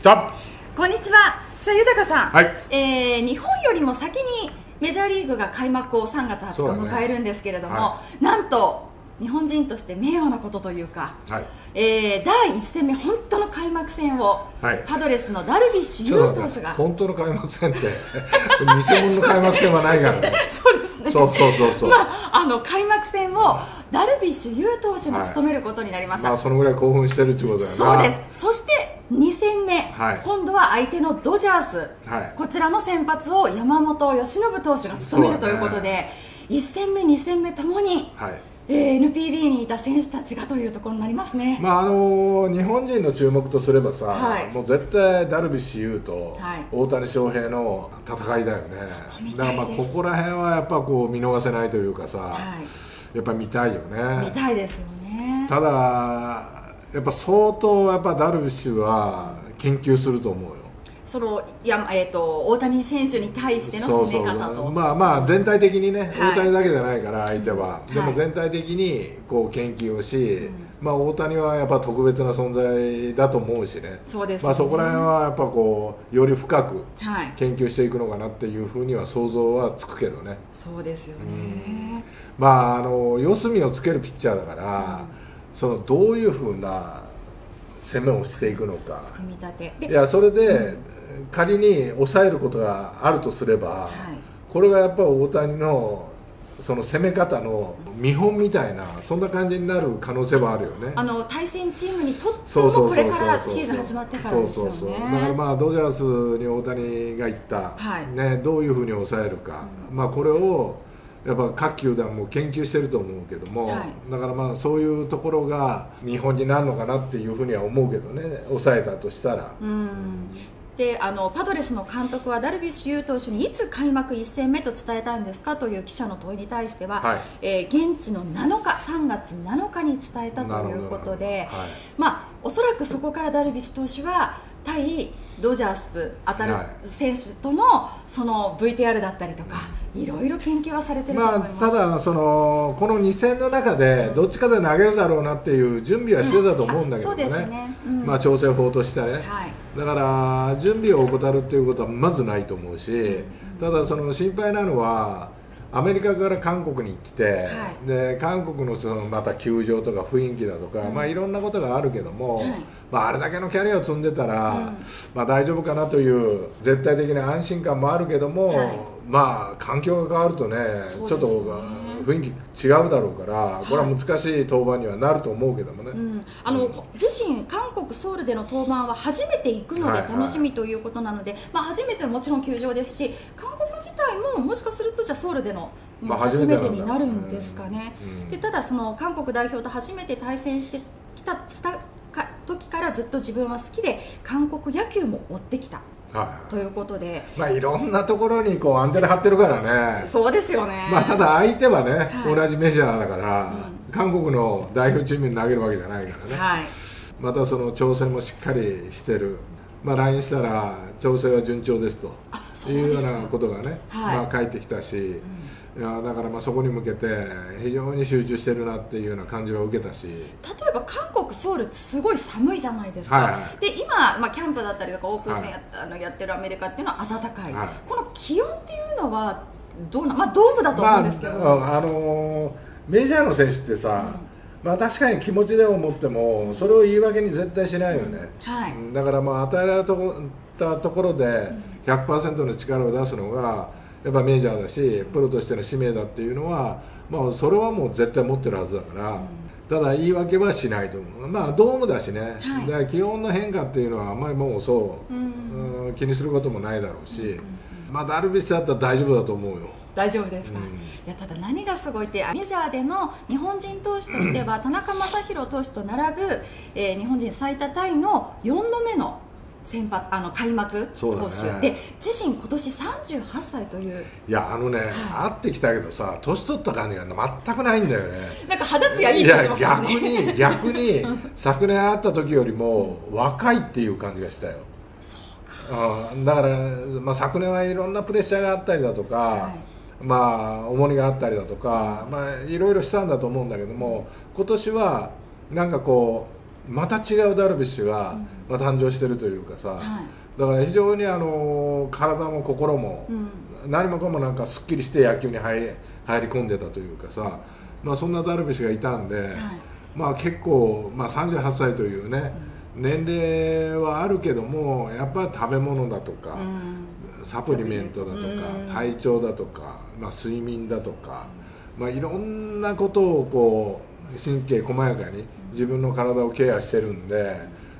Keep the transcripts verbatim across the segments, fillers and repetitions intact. こんにちは。さあ、豊さん、はい、えー、日本よりも先にメジャーリーグが開幕をさんがつはつか迎えるんですけれども、ね、はい、なんと日本人として名誉なことというか、はい、えー、だいいっせんめ、本当の開幕戦を、はい、パドレスのダルビッシュ有投手が、本当の開幕戦って偽物の開幕戦はないからね。そうですね。そうそうそうそう。まあ、あの開幕戦をダルビッシュ有投手が務めることになりました。はい、まあ、そのぐらい興奮してるってことだよね。そうです。そしてにせんめ、はい、今度は相手のドジャース、はい、こちらの先発を山本由伸投手が務めるということで、ね、いっせんめ、にせんめともに。はい、えー、エヌピービー にいた選手たちがというところになりますね。まああのー、日本人の注目とすればさ、はい、もう絶対ダルビッシュ有と大谷翔平の戦いだよね。だからまあここら辺はやっぱこう見逃せないというかさ、はい、やっぱ見たいよね。見たいですよね。ただやっぱ相当やっぱダルビッシュは研究すると思うよ。そのいや、えー、と大谷選手に対しての攻め方と、まあまあ全体的にね、はい、大谷だけじゃないから相手は、うん、でも全体的にこう研究をし、うん、まあ大谷はやっぱ特別な存在だと思うしね。そうですね。まあそこら辺はやっぱこうより深く研究していくのかなっていうふうには想像はつくけどね。そうですよね、うん、まああの四隅をつけるピッチャーだから、うん、そのどういうふうな攻めをしていくのか、組み立て、いやそれで仮に抑えることがあるとすれば、はい、これがやっぱり大谷のその攻め方の見本みたいな、そんな感じになる可能性はあるよね。あの対戦チームにとってもこれからシーズン始まってからですよね。そうそうそう。だからまあドジャースに大谷が行った、はい、ね、どういうふうに抑えるか、うん、まあこれをやっぱ各球団も研究してると思うけども、はい、だからまあそういうところが見本になるのかなっていうふうには思うけどね、抑えたとしたら。うん、うん、であのパドレスの監督はダルビッシュ有投手にいつ開幕いっせんめと伝えたんですかという記者の問いに対しては、はい、えー、現地のなのか、さんがつなのかに伝えたということで、はい、まあ、おそらくそこからダルビッシュ投手は対ドジャース当たる選手とのその ブイティーアール だったりとか、いろいろ研究はされてると思います。まあ、ただそのこのに戦の中でどっちかで投げるだろうなっていう準備はしてたと思うんだけどね、まあ調整法としてね、はい、だから準備を怠るっていうことはまずないと思うし、うん、ただその心配なのはアメリカから韓国に来て、はい、で韓国のそのまた球場とか雰囲気だとか、うん、まあいろんなことがあるけども、はい、まあ、あれだけのキャリアを積んでたら、うん、まあ大丈夫かなという絶対的な安心感もあるけども、はい、まあ環境が変わるとね、ちょっと雰囲気違うだろうから、はい、これは難しい登板にはなると思うけどもね、うん、あの、うん、自身、韓国ソウルでの登板は初めて行くので楽しみということなので、はいはい、まあ初めてもちろん球場ですし、韓国自体ももしかするとじゃあソウルでのもう初めてになるんですかね。でただその韓国代表と初めて対戦してきたしたか時からずっと自分は好きで韓国野球も追ってきた。はい、ということで、まあいろんなところにこうアンテナ張ってるからね。そうですよね。まあただ相手はね、はい、同じメジャーだから、うん、韓国の代表チームに投げるわけじゃないからね。はい、またその調整もしっかりしてる。まあ ライン したら調整は順調ですというようなことがね、はい、まあ返ってきたし、うん、いやだからまあそこに向けて非常に集中してるなっていうような感じは受けたし。例えば韓国ソウルってすごい寒いじゃないですか。はい、で今まあキャンプだったりとかオープン戦やった、はい、あのやってるアメリカっていうのは暖かい。はい、この気温っていうのはどうな、まあドームだと思うんですけど、まあ、あのー、メジャーの選手ってさ。うん、まあ確かに気持ちで思ってもそれを言い訳に絶対しないよね、はい、だからまあ与えられたところで ひゃくパーセント の力を出すのがやっぱメジャーだしプロとしての使命だっていうのは、まあ、それはもう絶対持ってるはずだから、うん、ただ言い訳はしないと思う。まあドームだしね、はい、だから気温の変化っていうのはあんまりもうそう、うんうん、気にすることもないだろうし、うんうん、まあダルビッシュだったら大丈夫だと思うよ。大丈夫ですか。うん、いやただ何がすごいってメジャーでの日本人投手としては田中将大投手と並ぶ、えー、日本人最多タイのよんどめの先発あの開幕投手、ね、で自身今年さんじゅうはっさいという。いやあのね、はい、会ってきたけどさ年取った感じが全くないんだよね。なんか肌つやいいって言ってますよね。いや逆に逆に昨年会った時よりも若いっていう感じがしたよ。そうか、うん、だから、まあ、昨年はいろんなプレッシャーがあったりだとか、はい、まあ重荷があったりだとか、まあいろいろしたんだと思うんだけども、今年はなんかこうまた違うダルビッシュがが誕生してるというかさ、はい、だから非常にあの体も心も、うん、何もかもなんかすっきりして野球に入り、入り込んでたというかさ、まあ、そんなダルビッシュがいたんで、はい、まあ結構、まあ、さんじゅうはっさいというね、うん、年齢はあるけどもやっぱり食べ物だとか、うん、サプリメントだとか、うん、体調だとか、まあ、睡眠だとか、まあ、いろんなことをこう神経細やかに自分の体をケアしてるんで、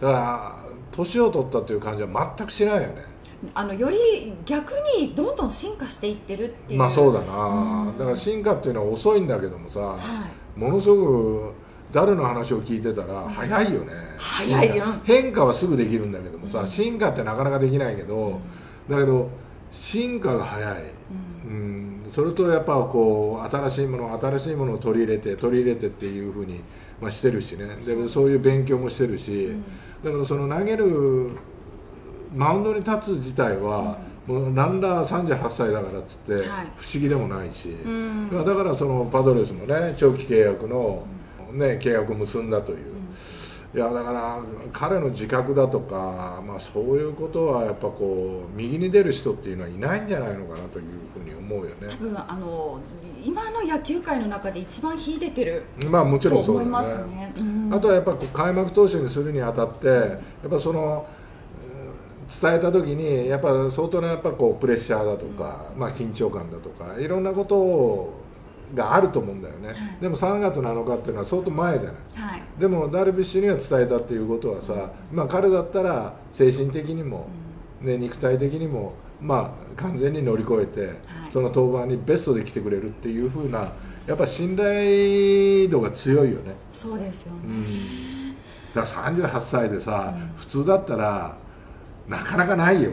だから年を取ったという感じは全くしないよね。あのより逆にどんどん進化していってるっていう。まあそうだな、うん、だから進化っていうのは遅いんだけどもさ、はい、ものすごくダルの話を聞いてたら早いよね、早いよ。変化はすぐできるんだけどもさ、うん、進化ってなかなかできないけど、だけど進化が早い、うん、うんそれとやっぱこう新しいもの新しいものを取り入れて取り入れてっていうふうに、まあ、してるしね。でそういう勉強もしてるし、うん、だからその投げるマウンドに立つ自体は、うん、もうなんださんじゅうはっさいだからっつって、はい、不思議でもないし、うん、だからそのパドレスもね長期契約の、ね、契約を結んだという、うん、いやだから彼の自覚だとか、まあ、そういうことはやっぱこう右に出る人っていうのはいないんじゃないのかなというふうに思うよね。多分あの今の野球界の中で一番秀でてると思いますね。あとはやっぱこう開幕投手にするにあたってやっぱその伝えた時にやっぱ相当なやっぱこうプレッシャーだとか、うん、まあ緊張感だとかいろんなことをがあると思うんだよね、はい、でもさんがつなのかっていうのは相当前じゃない、はい、でもダルビッシュには伝えたっていうことはさ、まあ、彼だったら精神的にも、うんね、肉体的にもまあ完全に乗り越えて、はい、その登板にベストで来てくれるっていう風なやっぱ信頼度が強いよね。そうですよね、うん、だからさんじゅうはっさいでさ、うん、普通だったらなかなかないよ。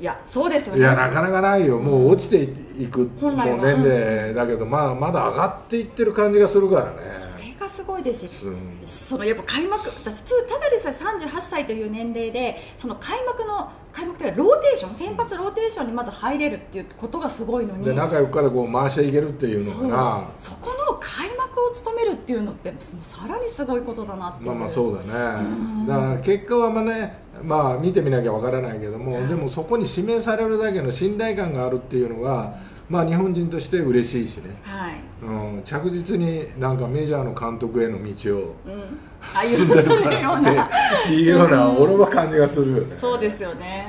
いやそうですよね。いやなかなかないよ、うん、もう落ちていくもう年齢だけど、まあ、まだ上がっていってる感じがするからね。それがすごいですし、うん、そのやっぱ開幕だ普通ただでさえさんじゅうはっさいという年齢でその開幕の開幕というかローテーション先発ローテーションにまず入れるっていうことがすごいのにで中よっからこう回していけるっていうのかな。 そ, そこの開幕を務めるっていうのってもうさらにすごいことだなっていう。まあまあそうだね、うん、だから結果はまあねまあ見てみなきゃわからないけども、はい、でもそこに指名されるだけの信頼感があるっていうのが、まあ、日本人として嬉しいしね、はいうん、着実になんかメジャーの監督への道を、うん、進んでるからっていうような俺は感じがするよね。そうですよね。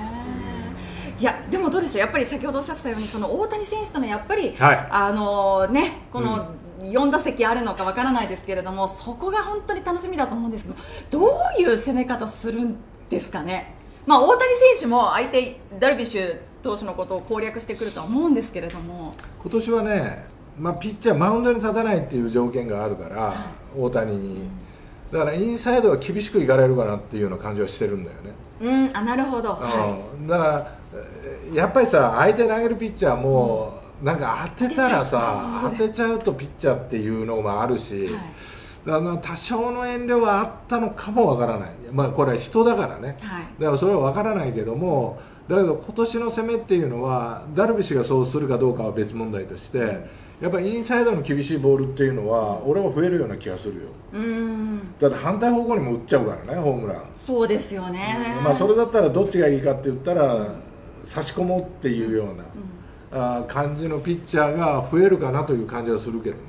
いやでもどうでしょう、やっぱり先ほどおっしゃってたようにその大谷選手とのやっぱり、はい、あのねこの、うんよんだせきあるのかわからないですけれどもそこが本当に楽しみだと思うんですけどどういう攻め方するんですかね。まあ、大谷選手も相手ダルビッシュ投手のことを攻略してくるとは思うんですけれども今年はね、まあ、ピッチャーマウンドに立たないっていう条件があるから、はい、大谷にだからインサイドは厳しくいかれるかなっていうような感じはしてるんだよね。うん、あなるほど、はい、だからやっぱりさ相手投げるピッチャーも、うんなんか当てたらさ当てちゃうとピッチャーっていうのもあるし、はい、あの多少の遠慮はあったのかもわからない、まあ、これは人だからね、はい、だからそれはわからないけどもだけど今年の攻めっていうのはダルビッシュがそうするかどうかは別問題としてやっぱりインサイドの厳しいボールっていうのは俺は増えるような気がするよ。うんだって反対方向にも打っちゃうからねホームラン。そうですよね、うんまあ、それだったらどっちがいいかって言ったら、うん、差し込もうっていうような、うんうん感じのピッチャーが増えるかなという感じはするけどね、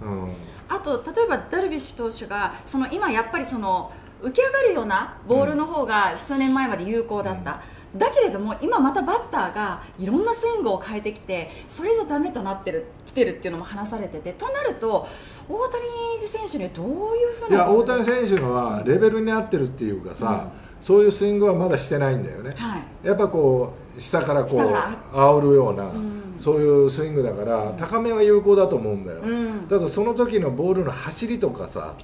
うんうん、あと例えばダルビッシュ投手がその今やっぱりその浮き上がるようなボールの方が数年前まで有効だった、うん、だけれども今またバッターがいろんなスイングを変えてきてそれじゃダメとなってる来てるっていうのも話されててとなると大谷選手にはどういうふうな。いや大谷選手のはレベルに合ってるっていうかさ、うんそういうスイングはまだしてないんだよね、はい、やっぱこう下からこう煽るような、うん、そういうスイングだから、うん、高めは有効だと思うんだよ、うん、ただその時のボールの走りとかさ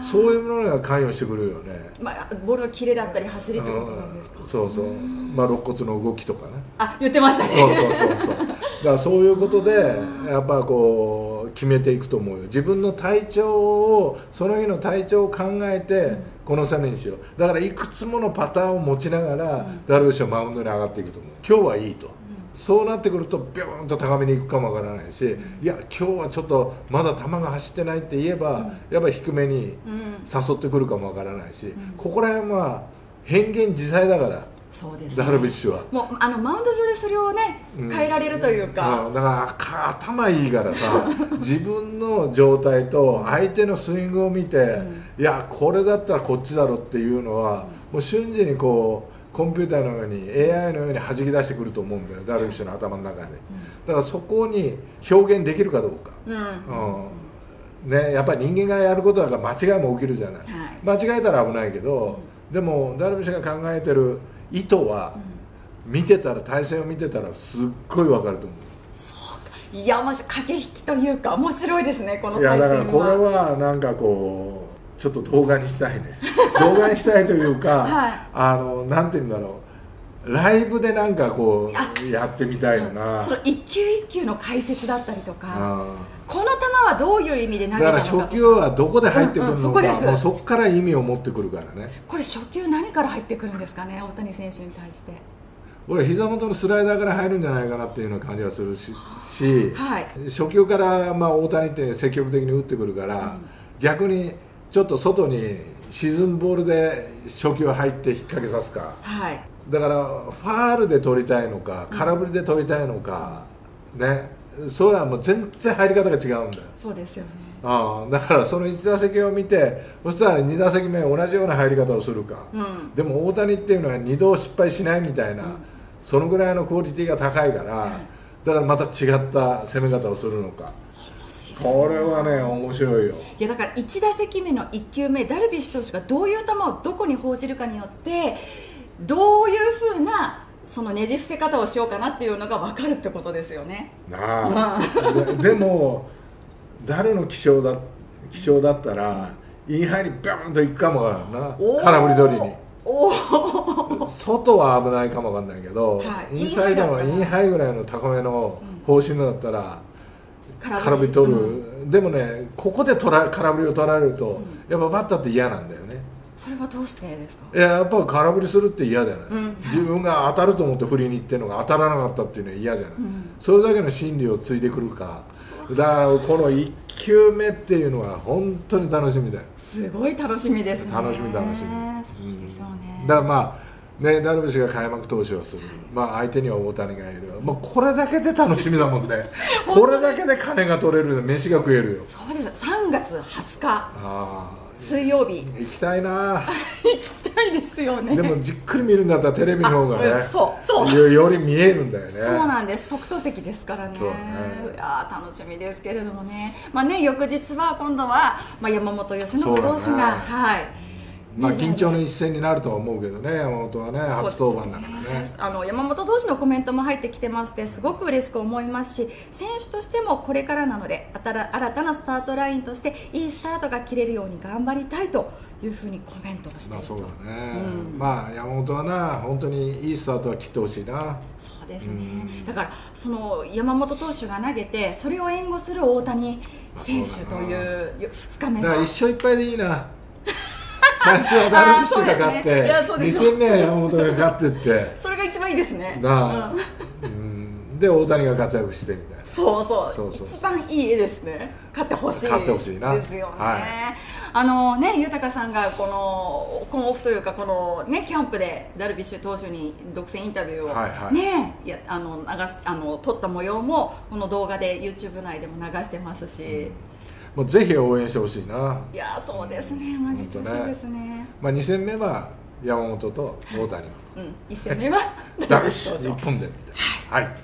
そういうものが関与してくるよね、まあ、ボールのキレだったり走りってことなんですか、うん、そうそう、うんまあ、肋骨の動きとかねあ言ってましたねそうそうそうそうだからそういうことでやっぱこう決めていくと思うよ。自分の体調をその日の体調を考えて、うんこの攻めにしよう。だからいくつものパターンを持ちながら、うん、ダルビッシュはマウンドに上がっていくと思う。今日はいいと、うん、そうなってくるとビューンと高めにいくかもわからないし、うん、いや今日はちょっとまだ球が走ってないって言えば、うん、やっぱり低めに誘ってくるかもわからないし、うん、ここら辺は変幻自在だから。そうですね、ダルビッシュはもうあのマウンド上でそれをね、うん、変えられるというか、うん、だから頭いいからさ自分の状態と相手のスイングを見て、うん、いやこれだったらこっちだろっていうのは、うん、もう瞬時にこうコンピューターのように エーアイ のように弾き出してくると思うんだよ、ダルビッシュの頭の中で、うん、だからそこに表現できるかどうか、うんうんね、やっぱり人間がやることだから間違いも起きるじゃない、はい、間違えたら危ないけど、うん、でもダルビッシュが考えてる意図は見てたら、対戦を見てたらすっごい分かると思う。そうか、いや面白い駆け引きというか面白いですね、この対戦は。いやだからこれはなんかこうちょっと動画にしたいね動画にしたいというか、はい、あのなんていうんだろう、ライブでなんかこうやってみたいよな。その一球一球の解説だったりとか、この球はどういう意味で投げたのかとか、だから初球はどこで入ってくるのか、うんうん、そこもうそこから意味を持ってくるからね。これ初球何から入ってくるんですかね、大谷選手に対して。俺膝元のスライダーから入るんじゃないかなっていうような感じがするし、はい、初球からまあ大谷って積極的に打ってくるから、うん、逆にちょっと外に沈むボールで初球入って引っ掛けさすか、はい、だからファールで取りたいのか空振りで取りたいのか、うん、ね。そうだ、もう全然入り方が違うんだよ。そうですよね。ああ、だからそのいち打席を見て、そしたらに打席目同じような入り方をするか、うん、でも大谷っていうのはにど失敗しないみたいな、うん、そのぐらいのクオリティが高いから、うん、だからまた違った攻め方をするのか。これはね面白いよ。いやだからいち打席目のいっきゅうめ、ダルビッシュ投手がどういう球をどこに報じるかによって、どういうふうなそのねじ伏せ方をしようかなっていうのが分かるってことですよね。なあ、うん、で, でも誰の気象 だ, 気象だったらインハイにビャンといくかもわからんな、空振り取りに。お外は危ないかもわかんないけど、はい、インサイドのインハイぐらいの高めの方針だったら、うん、空振り取る、うん、でもね、ここで取ら空振りを取られると、うん、やっぱバッターって嫌なんだよね。それはどうしてですか？いや、やっぱり空振りするって嫌じゃない、うん、自分が当たると思って振りに行ってるのが当たらなかったっていうのは嫌じゃない、うん、それだけの心理をついてくるか。だからこのいっ球目っていうのは本当に楽しみだよ。すごい楽しみですね。楽しみ楽しみ、そうですよね。だからまあ、ね、ダルビッシュが開幕投手をする、まあ、相手には大谷がいる、まあ、これだけで楽しみだもんねこれだけで金が取れる、飯が食えるよ。そうです、さんがつはつか、あ水曜日行きたいな行きたいですよね。でもじっくり見るんだったらテレビの方がね、うん、そうそうより見えるんだよね。そうなんです、特等席ですからね。そうね、いや楽しみですけれどもね。まあね、翌日は今度は、まあ、山本由伸投手が、ね、はい。まあ緊張の一戦になるとは思うけどね、山本はね、初登板だからね。あの山本投手のコメントも入ってきてまして、すごく嬉しく思いますし、選手としてもこれからなので新たなスタートラインとしていいスタートが切れるように頑張りたいというふうにコメントをしていると。まあそうだね、うん、まあ山本はな、本当にいいスタートは切ってほしいな。そうですね、うん、だからその山本投手が投げて、それを援護する大谷選手というふつかめの、だから一勝いっぱいでいいな最初はダルビッシュが勝って、ね、に戦目は山本が勝ってってそれが一番いいですね。なあ、うん、で大谷が活躍してみたいな。そうそう、そうそう、一番いいですね。勝ってほしい、勝ってほしいなですよね、はい、あのね、豊さんがこのコンオフというか、このねキャンプでダルビッシュ投手に独占インタビューを、はい、はい、ね、いやあの流しあの撮った模様もこの動画で ユーチューブ 内でも流してますし、うん、もうぜひ応援してほしいな。いやそうですね、マジで欲しいですね。ね、まあに戦目は山本と大谷と、はい、うん、いち戦目はダルビッシュ一本でみたいな。はい。はい。